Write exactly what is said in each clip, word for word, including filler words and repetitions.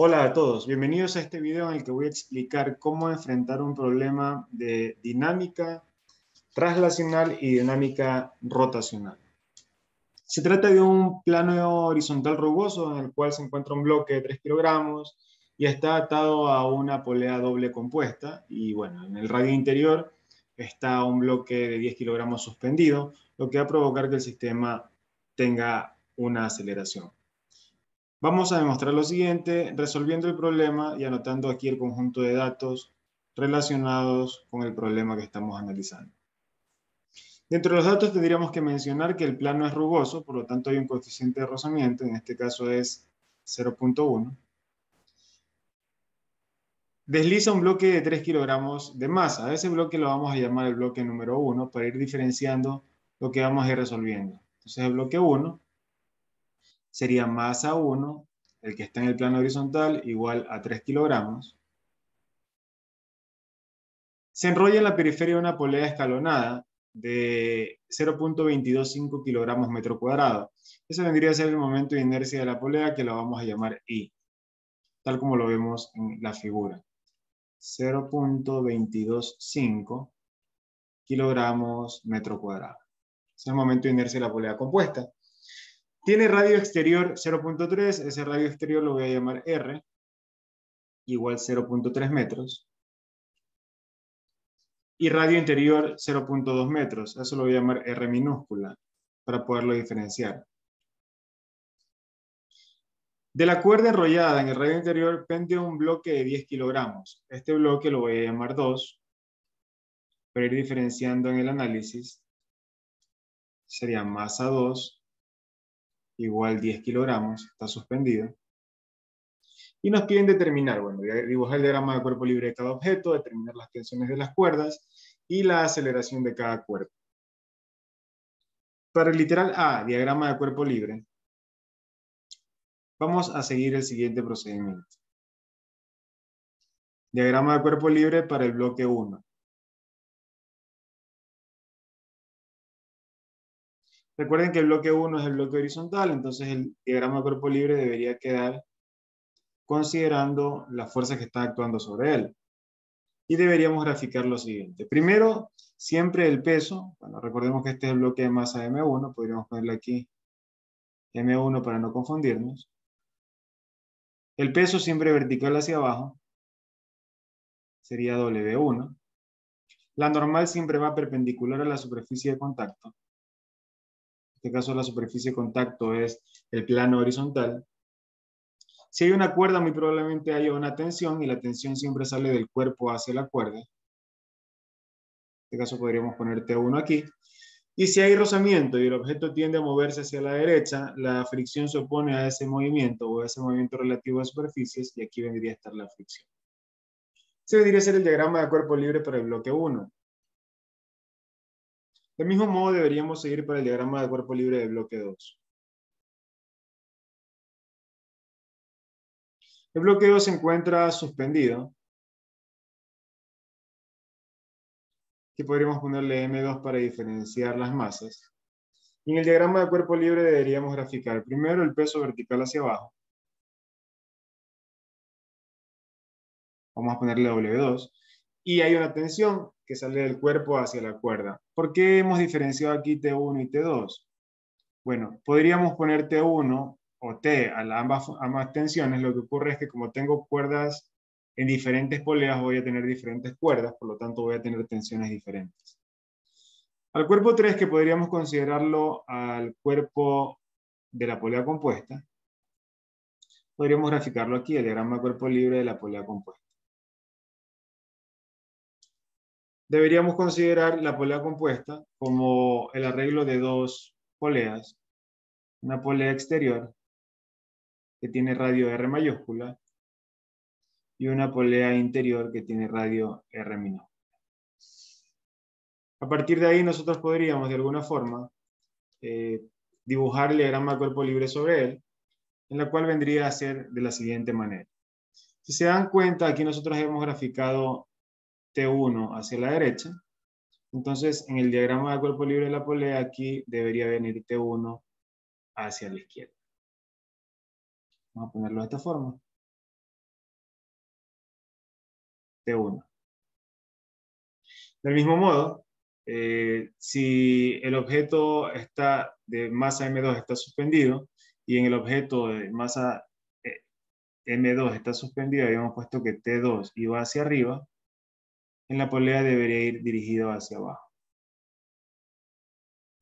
Hola a todos, bienvenidos a este video en el que voy a explicar cómo enfrentar un problema de dinámica traslacional y dinámica rotacional. Se trata de un plano horizontal rugoso en el cual se encuentra un bloque de tres kilogramos y está atado a una polea doble compuesta y bueno, en el radio interior está un bloque de diez kilogramos suspendido, lo que va a provocar que el sistema tenga una aceleración. Vamos a demostrar lo siguiente, resolviendo el problema y anotando aquí el conjunto de datos relacionados con el problema que estamos analizando. Dentro de los datos tendríamos que mencionar que el plano es rugoso, por lo tanto hay un coeficiente de rozamiento, en este caso es cero punto uno. Desliza un bloque de tres kilogramos de masa. A ese bloque lo vamos a llamar el bloque número uno para ir diferenciando lo que vamos a ir resolviendo. Entonces el bloque uno sería masa uno, el que está en el plano horizontal, igual a tres kilogramos. Se enrolla en la periferia de una polea escalonada de cero punto veintidós cinco kilogramos metro cuadrado. Ese vendría a ser el momento de inercia de la polea, que lo vamos a llamar I, tal como lo vemos en la figura. cero punto veintidós cinco kilogramos metro cuadrado. Ese es el momento de inercia de la polea compuesta. Tiene radio exterior cero punto tres, ese radio exterior lo voy a llamar R, igual cero punto tres metros. Y radio interior cero punto dos metros, eso lo voy a llamar R minúscula, para poderlo diferenciar. De la cuerda enrollada en el radio interior pende un bloque de diez kilogramos. Este bloque lo voy a llamar dos, para ir diferenciando en el análisis. Sería masa dos. Igual diez kilogramos, está suspendido. Y nos piden determinar, bueno, dibujar el diagrama de cuerpo libre de cada objeto, determinar las tensiones de las cuerdas y la aceleración de cada cuerpo. Para el literal A, diagrama de cuerpo libre, vamos a seguir el siguiente procedimiento. Diagrama de cuerpo libre para el bloque uno. Recuerden que el bloque uno es el bloque horizontal, entonces el diagrama de cuerpo libre debería quedar considerando la fuerza que está actuando sobre él. Y deberíamos graficar lo siguiente. Primero, siempre el peso. Bueno, recordemos que este es el bloque de masa de M uno, podríamos ponerle aquí M uno para no confundirnos. El peso siempre vertical hacia abajo sería W uno. La normal siempre va perpendicular a la superficie de contacto. En este caso la superficie de contacto es el plano horizontal. Si hay una cuerda, muy probablemente haya una tensión y la tensión siempre sale del cuerpo hacia la cuerda. En este caso podríamos poner T uno aquí. Y si hay rozamiento y el objeto tiende a moverse hacia la derecha, la fricción se opone a ese movimiento o a ese movimiento relativo de superficies y aquí vendría a estar la fricción. Ese vendría a ser el diagrama de cuerpo libre para el bloque uno. Del mismo modo deberíamos seguir para el diagrama de cuerpo libre del bloque dos. El bloque dos se encuentra suspendido. Aquí podríamos ponerle M dos para diferenciar las masas. Y en el diagrama de cuerpo libre deberíamos graficar primero el peso vertical hacia abajo. Vamos a ponerle W dos. Y hay una tensión que sale del cuerpo hacia la cuerda. ¿Por qué hemos diferenciado aquí T uno y T dos? Bueno, podríamos poner T uno o T a la ambas, ambas tensiones. Lo que ocurre es que como tengo cuerdas en diferentes poleas, voy a tener diferentes cuerdas, por lo tanto voy a tener tensiones diferentes. Al cuerpo tres, que podríamos considerarlo al cuerpo de la polea compuesta, podríamos graficarlo aquí, el diagrama de cuerpo libre de la polea compuesta. Deberíamos considerar la polea compuesta como el arreglo de dos poleas. Una polea exterior que tiene radio R mayúscula y una polea interior que tiene radio R minúscula. A partir de ahí nosotros podríamos de alguna forma eh, dibujar el diagrama de cuerpo libre sobre él, en la cual vendría a ser de la siguiente manera. Si se dan cuenta, aquí nosotros hemos graficado T uno hacia la derecha, entonces en el diagrama de cuerpo libre de la polea aquí debería venir T uno hacia la izquierda. Vamos a ponerlo de esta forma. T uno. Del mismo modo, eh, si el objeto está de masa M dos está suspendido y en el objeto de masa M dos está suspendido, habíamos puesto que T dos iba hacia arriba, en la polea debería ir dirigido hacia abajo.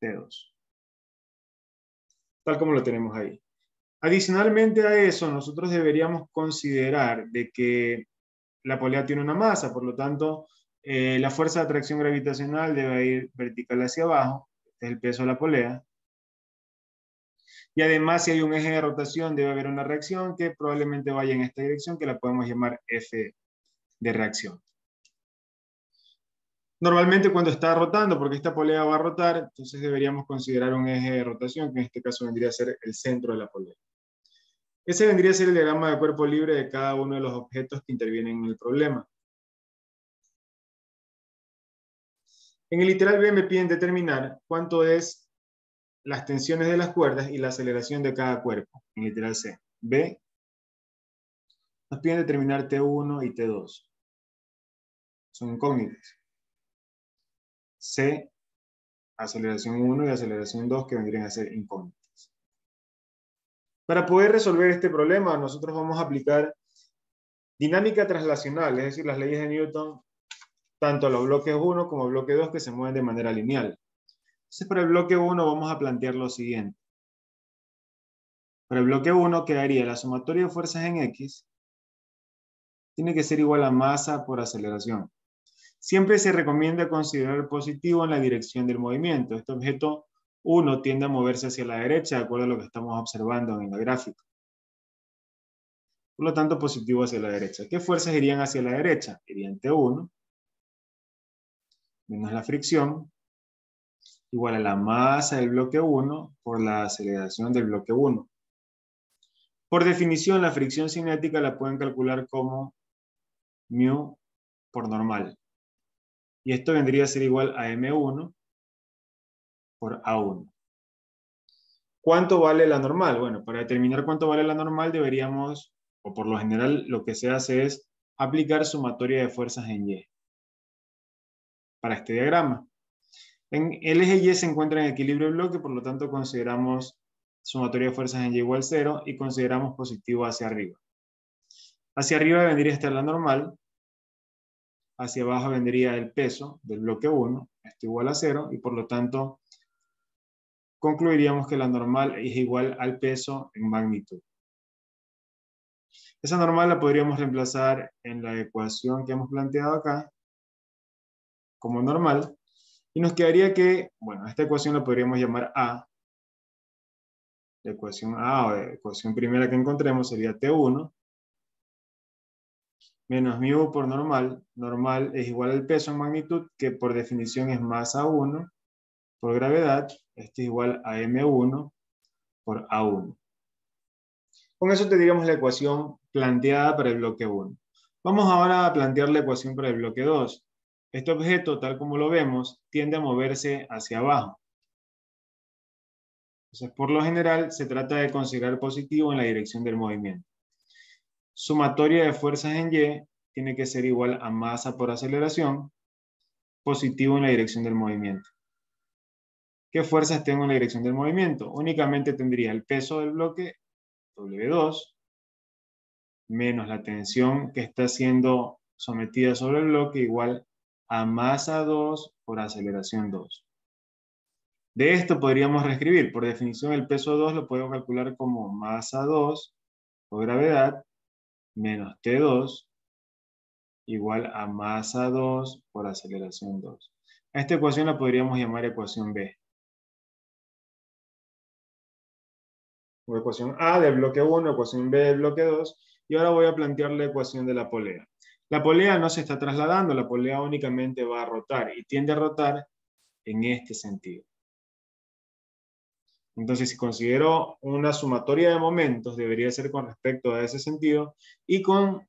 T dos. Tal como lo tenemos ahí. Adicionalmente a eso, nosotros deberíamos considerar de que la polea tiene una masa, por lo tanto, eh, la fuerza de atracción gravitacional debe ir vertical hacia abajo, es el peso de la polea. Y además, si hay un eje de rotación, debe haber una reacción que probablemente vaya en esta dirección, que la podemos llamar F de reacción. Normalmente cuando está rotando, porque esta polea va a rotar, entonces deberíamos considerar un eje de rotación, que en este caso vendría a ser el centro de la polea. Ese vendría a ser el diagrama de cuerpo libre de cada uno de los objetos que intervienen en el problema. En el literal B me piden determinar cuánto es las tensiones de las cuerdas y la aceleración de cada cuerpo. En el literal C. B nos piden determinar T uno y T dos. Son incógnitas. C, aceleración uno y aceleración dos, que vendrían a ser incógnitas. Para poder resolver este problema, nosotros vamos a aplicar dinámica traslacional, es decir, las leyes de Newton, tanto a los bloques uno como a bloque dos, que se mueven de manera lineal. Entonces, para el bloque uno vamos a plantear lo siguiente. Para el bloque uno quedaría la sumatoria de fuerzas en X, tiene que ser igual a masa por aceleración. Siempre se recomienda considerar positivo en la dirección del movimiento. Este objeto uno tiende a moverse hacia la derecha, de acuerdo a lo que estamos observando en la gráfica. Por lo tanto, positivo hacia la derecha. ¿Qué fuerzas irían hacia la derecha? Irían T uno, menos la fricción, igual a la masa del bloque uno por la aceleración del bloque uno. Por definición, la fricción cinética la pueden calcular como mu por normal. Y esto vendría a ser igual a M uno por A uno. ¿Cuánto vale la normal? Bueno, para determinar cuánto vale la normal deberíamos, o por lo general lo que se hace es aplicar sumatoria de fuerzas en Y. Para este diagrama. En el eje Y se encuentra en equilibrio el bloque, por lo tanto consideramos sumatoria de fuerzas en Y igual cero y consideramos positivo hacia arriba. Hacia arriba vendría a estar la normal. Hacia abajo vendría el peso del bloque uno, esto igual a cero, y por lo tanto concluiríamos que la normal es igual al peso en magnitud. Esa normal la podríamos reemplazar en la ecuación que hemos planteado acá como normal, y nos quedaría que, bueno, esta ecuación la podríamos llamar A. La ecuación A, o la ecuación primera que encontremos sería T uno, menos mu por normal, normal es igual al peso en magnitud, que por definición es masa uno por gravedad, esto es igual a M uno por A uno. Con eso tendríamos la ecuación planteada para el bloque uno. Vamos ahora a plantear la ecuación para el bloque dos. Este objeto, tal como lo vemos, tiende a moverse hacia abajo. Entonces, por lo general, se trata de considerar positivo en la dirección del movimiento. Sumatoria de fuerzas en Y tiene que ser igual a masa por aceleración, positivo en la dirección del movimiento. ¿Qué fuerzas tengo en la dirección del movimiento? Únicamente tendría el peso del bloque, W dos, menos la tensión que está siendo sometida sobre el bloque, igual a masa dos por aceleración dos. De esto podríamos reescribir, por definición el peso dos lo puedo calcular como masa dos por gravedad, menos T dos igual a masa dos por aceleración dos. A esta ecuación la podríamos llamar ecuación B. O ecuación A del bloque uno, ecuación B del bloque dos. Y ahora voy a plantear la ecuación de la polea. La polea no se está trasladando, la polea únicamente va a rotar y tiende a rotar en este sentido. Entonces, si considero una sumatoria de momentos, debería ser con respecto a ese sentido y con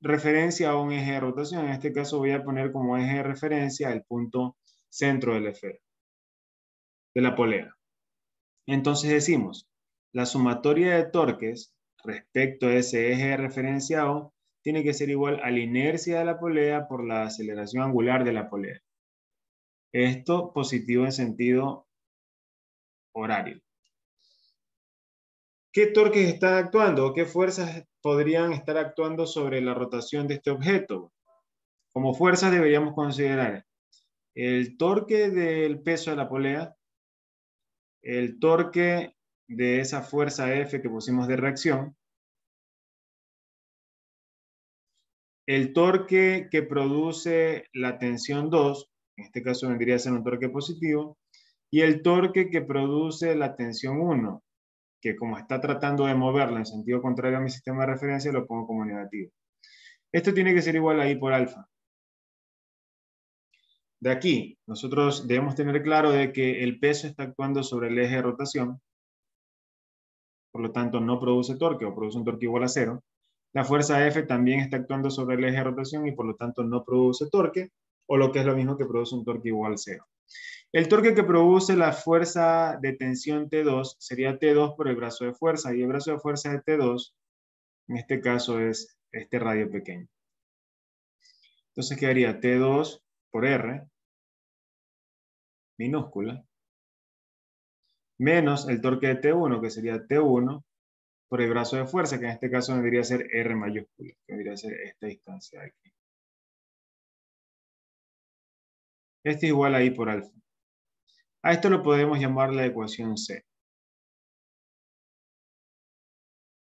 referencia a un eje de rotación. En este caso voy a poner como eje de referencia el punto centro de la esfera, de la polea. Entonces decimos, la sumatoria de torques respecto a ese eje de referencia O tiene que ser igual a la inercia de la polea por la aceleración angular de la polea. Esto positivo en sentido horario. ¿Qué torques están actuando? ¿Qué fuerzas podrían estar actuando sobre la rotación de este objeto? Como fuerzas deberíamos considerar el torque del peso de la polea, el torque de esa fuerza F que pusimos de reacción, el torque que produce la tensión dos, en este caso vendría a ser un torque positivo, y el torque que produce la tensión uno, que como está tratando de moverla en sentido contrario a mi sistema de referencia, lo pongo como negativo. Esto tiene que ser igual a I por alfa. De aquí, nosotros debemos tener claro de que el peso está actuando sobre el eje de rotación, por lo tanto no produce torque o produce un torque igual a cero. La fuerza F también está actuando sobre el eje de rotación y por lo tanto no produce torque, o lo que es lo mismo que produce un torque igual a cero. El torque que produce la fuerza de tensión T dos sería T dos por el brazo de fuerza, y el brazo de fuerza de T dos, en este caso es este radio pequeño. Entonces quedaría T dos por R, minúscula, menos el torque de T uno, que sería T uno por el brazo de fuerza, que en este caso debería ser R mayúscula, que debería ser esta distancia de aquí. Este es igual a I por alfa. A esto lo podemos llamar la ecuación C.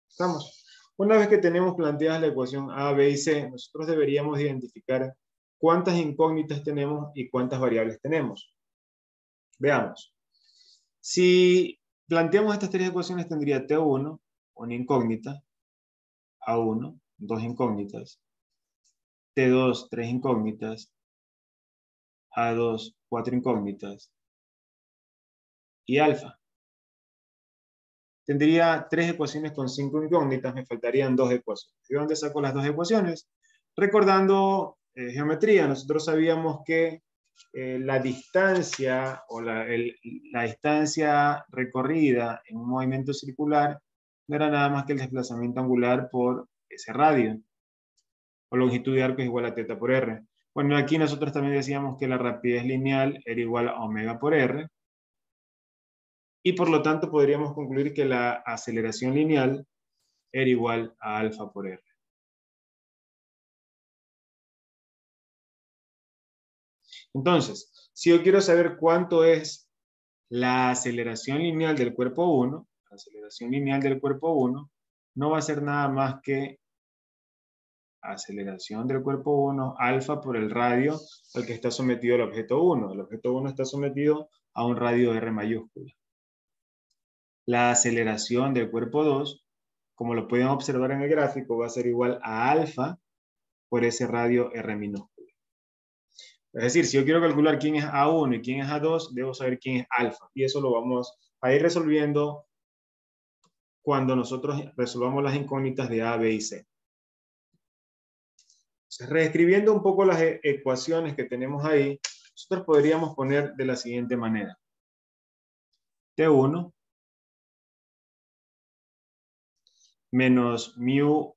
¿Estamos? Una vez que tenemos planteadas la ecuación A, B y C, nosotros deberíamos identificar cuántas incógnitas tenemos y cuántas variables tenemos. Veamos. Si planteamos estas tres ecuaciones, tendría T uno, una incógnita, A uno, dos incógnitas, T dos, tres incógnitas, A dos, cuatro incógnitas y alfa. Tendría tres ecuaciones con cinco incógnitas, me faltarían dos ecuaciones. ¿De dónde saco las dos ecuaciones? Recordando eh, geometría, nosotros sabíamos que eh, la distancia o la, el, la distancia recorrida en un movimiento circular no era nada más que el desplazamiento angular por ese radio, o longitud de arco es igual a teta por R. Bueno, aquí nosotros también decíamos que la rapidez lineal era igual a omega por R. Y por lo tanto podríamos concluir que la aceleración lineal era igual a alfa por R. Entonces, si yo quiero saber cuánto es la aceleración lineal del cuerpo uno, la aceleración lineal del cuerpo uno no va a ser nada más que aceleración del cuerpo uno, alfa por el radio al que está sometido el objeto uno. El objeto uno está sometido a un radio R mayúscula. La aceleración del cuerpo dos, como lo pueden observar en el gráfico, va a ser igual a alfa por ese radio R minúscula. Es decir, si yo quiero calcular quién es A uno y quién es A dos, debo saber quién es alfa. Y eso lo vamos a ir resolviendo cuando nosotros resolvamos las incógnitas de A, B y C. Reescribiendo un poco las ecuaciones que tenemos ahí, nosotros podríamos poner de la siguiente manera. T uno menos mu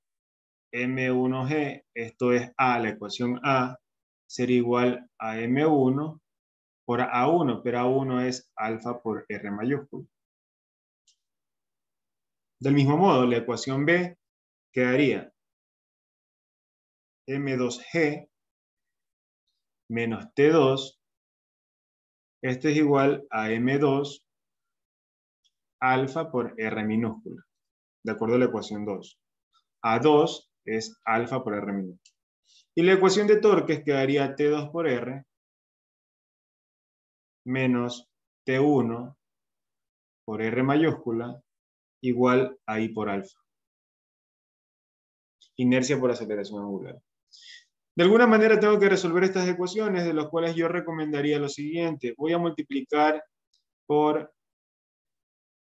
M uno G, esto es A, la ecuación A, sería igual a M uno por A uno, pero A uno es alfa por R mayúscula. Del mismo modo, la ecuación B quedaría M dos G menos T dos, esto es igual a M dos alfa por R minúscula, de acuerdo a la ecuación dos. A dos es alfa por R minúscula. Y la ecuación de torques quedaría T dos por R menos T uno por R mayúscula igual a I por alfa. Inercia por aceleración angular. De alguna manera tengo que resolver estas ecuaciones, de las cuales yo recomendaría lo siguiente. Voy a multiplicar por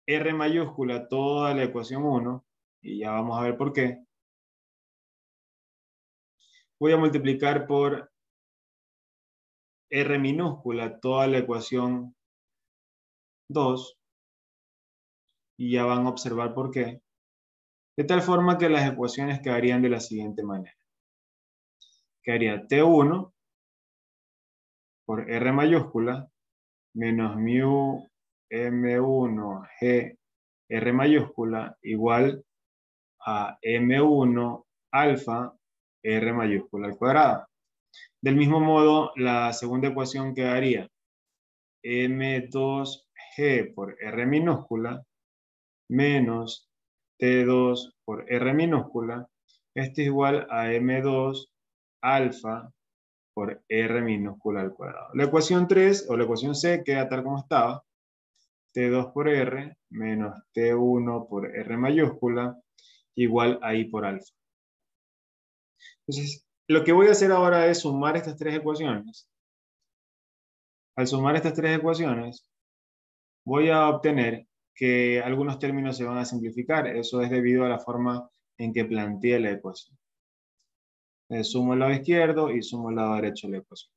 R mayúscula toda la ecuación uno, y ya vamos a ver por qué. Voy a multiplicar por R minúscula toda la ecuación dos, y ya van a observar por qué. De tal forma que las ecuaciones quedarían de la siguiente manera. quedaría T uno por R mayúscula menos mu M uno G R mayúscula igual a M uno alfa R mayúscula al cuadrado. Del mismo modo, la segunda ecuación quedaría M dos G por R minúscula menos T dos por R minúscula. Esto es igual a M dos alfa por R minúscula al cuadrado. La ecuación tres o la ecuación C queda tal como estaba. T dos por R menos T uno por R mayúscula igual a I por alfa. Entonces, lo que voy a hacer ahora es sumar estas tres ecuaciones. Al sumar estas tres ecuaciones, voy a obtener que algunos términos se van a simplificar. Eso es debido a la forma en que planteé la ecuación. Entonces, sumo el lado izquierdo y sumo el lado derecho de la ecuación.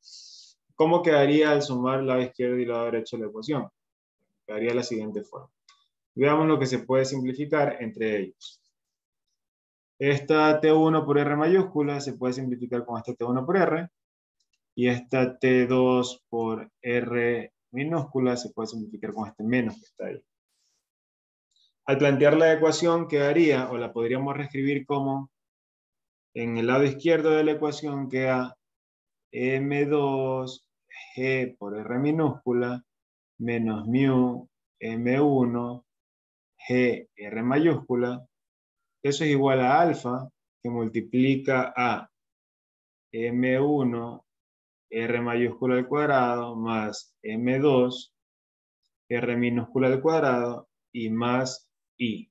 ¿Cómo quedaría al sumar el lado izquierdo y el lado derecho de la ecuación? Quedaría de la siguiente forma. Veamos lo que se puede simplificar entre ellos. Esta T uno por R mayúscula se puede simplificar con esta T uno por R. Y esta T dos por R minúscula se puede simplificar con este menos que está ahí. Al plantear la ecuación quedaría, o la podríamos reescribir como, en el lado izquierdo de la ecuación queda M dos G por R minúscula menos mu M uno G R mayúscula. Eso es igual a alfa que multiplica a M uno R mayúscula al cuadrado más M dos R minúscula al cuadrado y más I,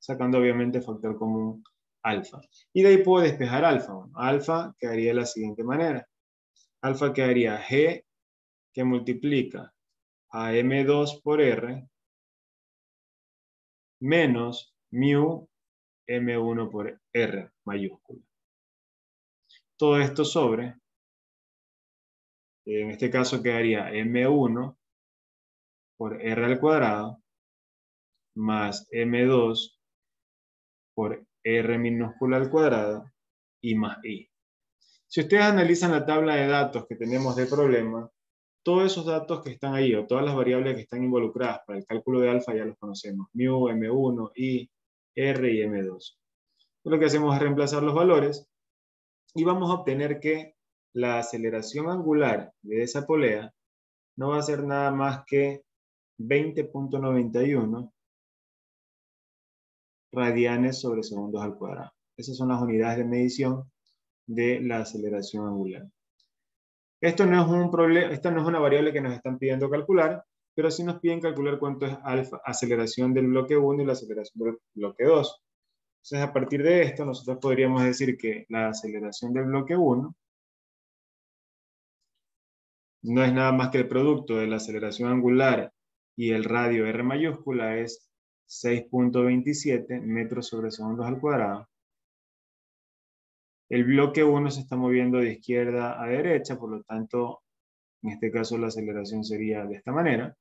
sacando obviamente factor común alfa. Y de ahí puedo despejar alfa. Bueno, alfa quedaría de la siguiente manera. Alfa quedaría G que multiplica a M dos por R menos mu M uno por R mayúscula. Todo esto sobre, en este caso quedaría M uno por R al cuadrado más M dos por R minúscula al cuadrado y más I. Si ustedes analizan la tabla de datos que tenemos de problema, todos esos datos que están ahí, o todas las variables que están involucradas para el cálculo de alfa ya los conocemos. Mu, M uno, I, R y M dos. Lo que hacemos es reemplazar los valores y vamos a obtener que la aceleración angular de esa polea no va a ser nada más que veinte punto noventa y uno radianes sobre segundos al cuadrado. Esas son las unidades de medición de la aceleración angular. Esto no es un problema, esta no es una variable que nos están pidiendo calcular, pero sí nos piden calcular cuánto es alfa, aceleración del bloque uno y la aceleración del bloque dos. Entonces, a partir de esto, nosotros podríamos decir que la aceleración del bloque uno no es nada más que el producto de la aceleración angular y el radio R mayúscula, es seis punto veintisiete metros sobre segundos al cuadrado. El bloque uno se está moviendo de izquierda a derecha, por lo tanto, en este caso la aceleración sería de esta manera.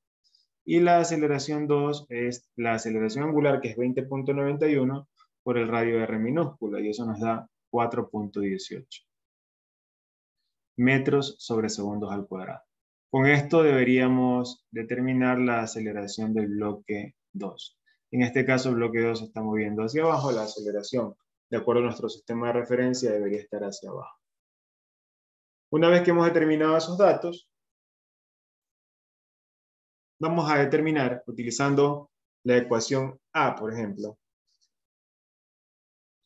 Y la aceleración dos es la aceleración angular, que es veinte punto noventa y uno, por el radio R minúscula, y eso nos da cuatro punto dieciocho metros sobre segundos al cuadrado. Con esto deberíamos determinar la aceleración del bloque dos. En este caso el bloque dos se está moviendo hacia abajo, la aceleración, de acuerdo a nuestro sistema de referencia, debería estar hacia abajo. Una vez que hemos determinado esos datos, vamos a determinar, utilizando la ecuación A, por ejemplo,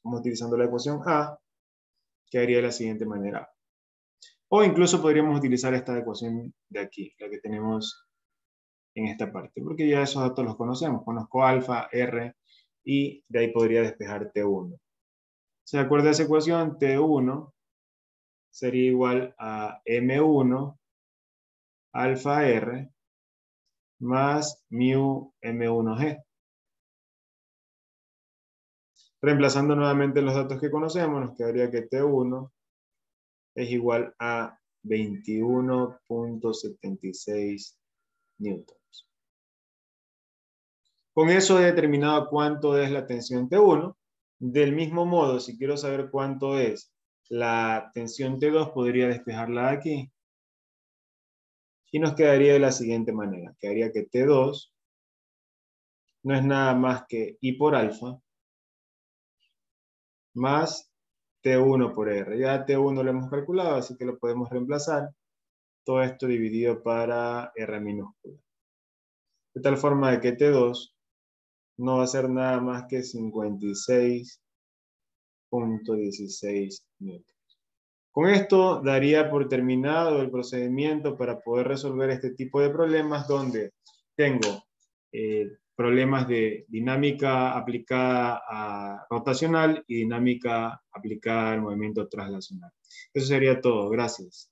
vamos utilizando la ecuación A, que haría de la siguiente manera. O incluso podríamos utilizar esta ecuación de aquí, la que tenemos en esta parte, porque ya esos datos los conocemos. Conozco alfa, R, y de ahí podría despejar T uno. ¿Se acuerda de esa ecuación? T uno sería igual a M uno alfa R más mu M uno G. Reemplazando nuevamente los datos que conocemos, nos quedaría que T uno es igual a veintiuno punto setenta y seis newtons. Con eso he determinado cuánto es la tensión T uno. Del mismo modo, si quiero saber cuánto es la tensión T dos podría despejarla aquí. Y nos quedaría de la siguiente manera. Quedaría que T dos no es nada más que I por alfa más T uno por R. Ya T uno lo hemos calculado, así que lo podemos reemplazar. Todo esto dividido para R minúscula. De tal forma de que T dos no va a ser nada más que cincuenta y seis punto dieciséis newtons. Con esto daría por terminado el procedimiento para poder resolver este tipo de problemas donde tengo eh, problemas de dinámica aplicada a rotacional y dinámica aplicada al movimiento traslacional. Eso sería todo. Gracias.